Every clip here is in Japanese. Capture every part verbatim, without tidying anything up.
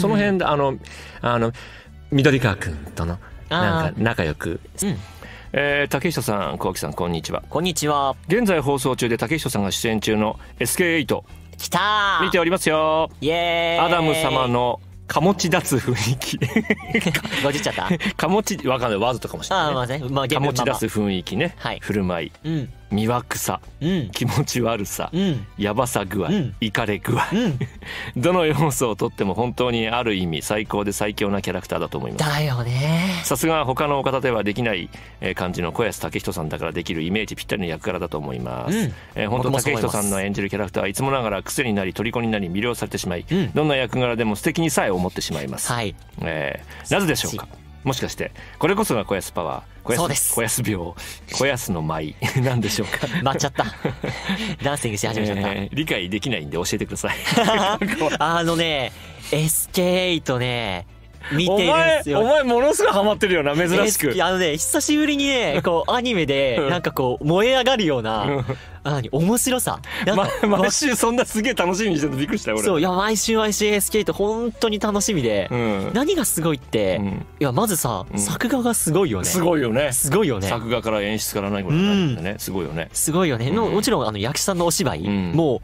その辺であのあの緑川君とのなんか仲良く、うんえー、竹下さん、小木さん、こんにちは。こんにちは。現在放送中で竹下さんが出演中の エスケーエイト きたー見ておりますよ。イエーイ。アダム様のかもち立つ雰囲気ごじっちゃったかもちわかんないワードとかもしれない、ねあまあ、かもち出す雰囲気ね、はい、振る舞い、うん、魅惑さ、うん、気持ち悪さ、うん、やばさ具合、うん、イカレ具合、うん、どの要素をとっても本当にある意味最高で最強なキャラクターだと思います。だよね。さすが他のお方ではできない感じの小安武人さんだからできるイメージぴったりの役柄だと思います、うんえー、本当武人さんの演じるキャラクターはいつもながら癖になり虜になり魅了されてしまい、うん、どんな役柄でも素敵にさえ思ってしまいます、はいえー、なぜでしょうか。もしかしてこれこそが小安パワー、小安、そうです小安病、小安の舞なんでしょうか。舞っちゃったダンシングし始めちゃった、えー、理解できないんで教えてくださいあのね エスケーエイト ね見てるんですよ。お前、お前ものすごいハマってるよな、珍しく。あのね、久しぶりにね、こうアニメでなんかこう燃え上がるような、あの面白さ。なんか毎週そんなすげえ楽しみにしてるのびっくりしたよ俺。そういや毎週毎週 エスケーエイト 本当に楽しみで、うん、何がすごいって、うん、いやまずさ、うん、作画がすごいよね。すごいよね。すごいよね。作画から演出からないことになるんだね、うん。すごいよね。すごいよね。のもちろんあの役者さんのお芝居、うん、もう。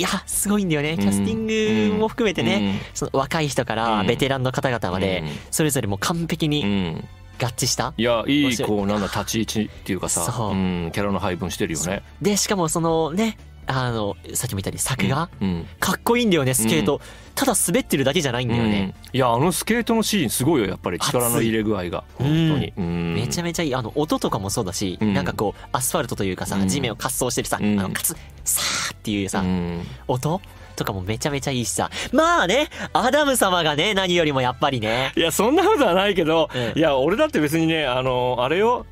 いやすごいんだよね。キャスティングも含めてね、うん、その若い人からベテランの方々までそれぞれもう完璧に合致した、うん、いやいいこうなんだ立ち位置っていうかさ、うん、キャラの配分してるよね。でしかもそのねあのさっきも言ったように作画、うん、かっこいいんだよねスケート、うん、ただ滑ってるだけじゃないんだよね、うん、いやあのスケートのシーンすごいよやっぱり力の入れ具合が本当に、うんうん、めちゃめちゃいい。あの音とかもそうだし、うん、なんかこうアスファルトというかさ、うん、地面を滑走してるさ、うん、あのカツッサーっていうさ、うん、音とかもめちゃめちゃいいしさ。まあねアダム様がね何よりもやっぱりねいやそんなことはないけど、うん、いや俺だって別にねあのあれよ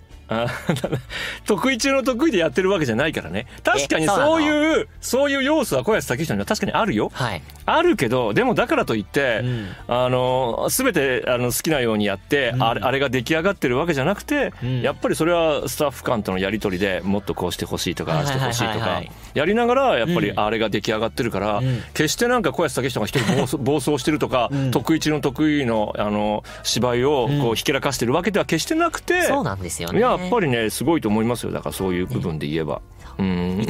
得意中の得意でやってるわけじゃないからね。確かにそういうそういう要素は小安武人には確かにあるよ、はい、あるけどでもだからといって、うん、あの全てあの好きなようにやって、うん、あれ、あれが出来上がってるわけじゃなくて、うん、やっぱりそれはスタッフ間とのやり取りでもっとこうしてほしいとかああしてほしいとかやりながらやっぱりあれが出来上がってるから、うん、決してなんか小安武人が一人暴走してるとか、うん、得意中の得意の、あの芝居をこうひけらかしてるわけでは決してなくて、うん、そうなんですよね。やっぱりねすごいと思いますよ。だからそういう部分で言えば、ね、うん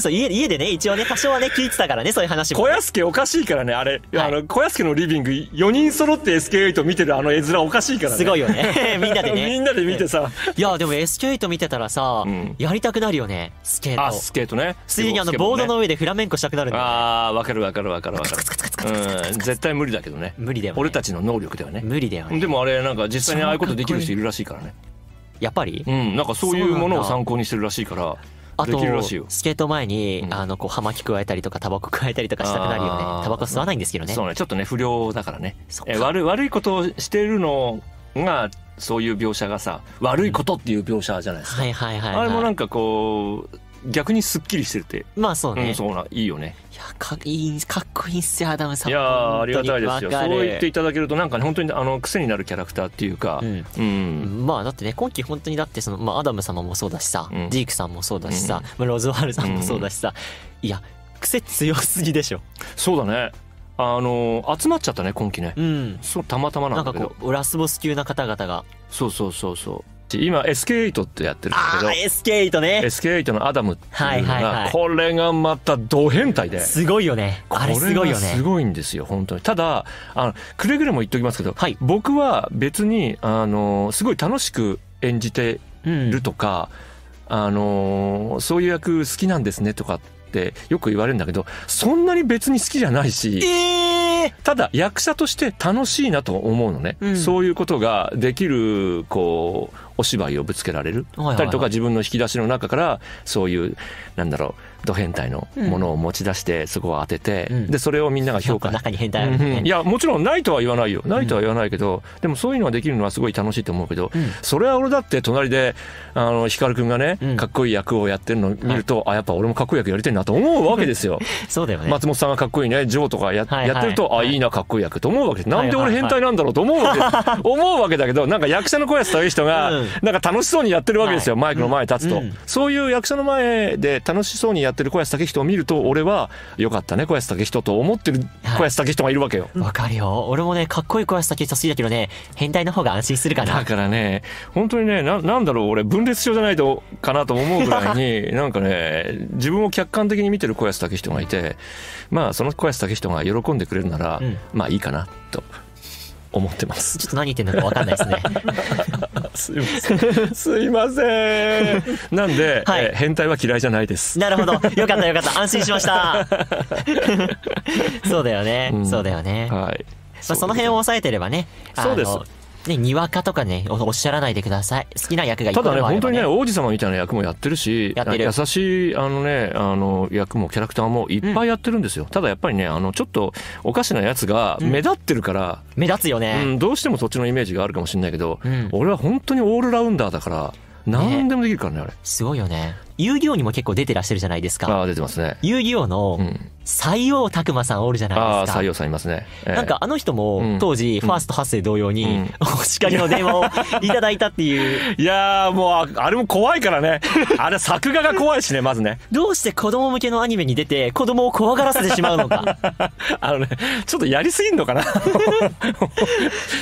そう 家, 家でね一応ね多少はね聞いてたからねそういう話も、ね、小安家おかしいからねあれ、はい、あの小安家のリビングよにん揃って エスケーエイト 見てるあの絵面おかしいからね。すごいよねみんなでねみんなで見てさいやでも エスケーエイト 見てたらさ、うん、やりたくなるよねスケート。あスケートねついにあのボードの上でフラメンコしたくなるんだよ、ね、あ分かる分かる分かる分かるうん絶対無理だけどね。無理だよね俺たちの能力ではね。無理だよね。でもあれなんか実際にああいうことできる人いるらしいからね。やっぱり、うん、なんかそういうものを参考にしてるらしいからあとスケート前に、うん、あのこう葉巻加えたりとかタバコ加えたりとかしたくなるよね。タバコ吸わないんですけどね。そうねちょっとね不良だからねえ 悪, 悪いことをしてるのがそういう描写がさ悪いことっていう描写じゃないですか、うん、はいはいはい、はい、あれもなんかこう逆にすっきりしてるってまあそうね、うん、そうないいよね。いや か, いいかっこいいっすよアダムさん。いやありがたいですよそう言っていただけるとなんかね本当にあの癖になるキャラクターっていうか、うんうん、まあだってね今期本当にだってその、まあ、アダム様もそうだしさ、うん、ジークさんもそうだしさ、うん、ロズワールさんもそうだしさ、うん、いや癖強すぎでしょ。そうだねあの集まっちゃったね今期ね、うん、そうたまたまなんだけどなんかこうラスボス級な方々がそうそうそうそう今 エスケーエイト ってやってるんだけど エスケーエイト ね エスケーエイト のアダムっていうのがこれがまたド変態ですごいよね。あれすごいよね。すごいんですよ本当に。ただあのくれぐれも言っときますけど、はい、僕は別にあのすごい楽しく演じてるとか、うん、あのそういう役好きなんですねとかってよく言われるんだけどそんなに別に好きじゃないし、えーただ役者として楽しいなと思うのね、うん、そういうことができるこうお芝居をぶつけられる、はいはいはい、たりとか自分の引き出しの中からそういうなんだろうド変態のものを持ち出してそこを当てて、うん、でそれをみんなが評価中に変態、ねうん、いやもちろんないとは言わないよないとは言わないけど、うん、でもそういうのができるのはすごい楽しいと思うけど、うん、それは俺だって隣であの光くんがね、うん、かっこいい役をやってるのを見ると、はい、あやっぱ俺もかっこいい役やりてんなと思うわけですよそうだよね松本さんがかっこいいねジョーとか や,、はいはい、やってるとあいいなかっこいい役と思うわけです。なんで俺変態なんだろうと思うわけ、はい、思うわけだけどなんか役者の小安という人がなんか楽しそうにやってるわけですよ、はい、マイクの前に立つと、うんうん、そういう役者の前で楽しそうにやってる小安武人を見ると、俺はよかったね小安武人と思ってる小安武人がいるわけよ。わ、はい、かるよ。俺もね、かっこいい小安武人好きだけどね、変態の方が安心するかな。だからね、本当にね、 な, なんだろう、俺分裂症じゃないとかなと思うぐらいになんかね、自分を客観的に見てる小安武人がいて、まあその小安武人が喜んでくれるなら、うん、まあいいかなと思ってます。ちょっと何言ってんのか分かんないですね。すいません。すいません。なんで、はい、え変態は嫌いじゃないです。なるほど。よかったよかった。安心しました。そうだよね。うん、そうだよね。はい。まあその辺を抑えてればね。そうです。ね、にわかとかね、おっしゃらないでください。好きな役がいっぱいあればね。ただね、本当にね、王子様みたいな役もやってるし、やってる優しいあのね、あの役もキャラクターもいっぱいやってるんですよ。うん、ただやっぱりね、あのちょっとおかしなやつが目立ってるから、うん、目立つよね、うん。どうしてもそっちのイメージがあるかもしれないけど、うん、俺は本当にオールラウンダーだから。何でもできるからね、あれ。すごいよね。遊戯王にも結構出てらっしゃるじゃないですか。ああ、出てますね。遊戯王の斎王拓磨さんおるじゃないですか。ああ、斎王さんいますね。えー、なんかあの人も当時ファーストはっせい同様に、うん、お叱りの電話をいただいたっていう。いやー、もうあれも怖いからね。あれ作画が怖いしね、まずね。どうして子供向けのアニメに出て子供を怖がらせてしまうのか。あのね、ちょっとやりすぎんのかな。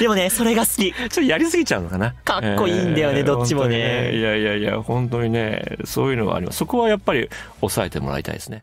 でもね、それが好き。ちょっとやりすぎちゃうのかな。かっこいいんだよね、えー、どっちもね。いやいやいや、本当にね、そういうのはあります。そこはやっぱり抑えてもらいたいですね。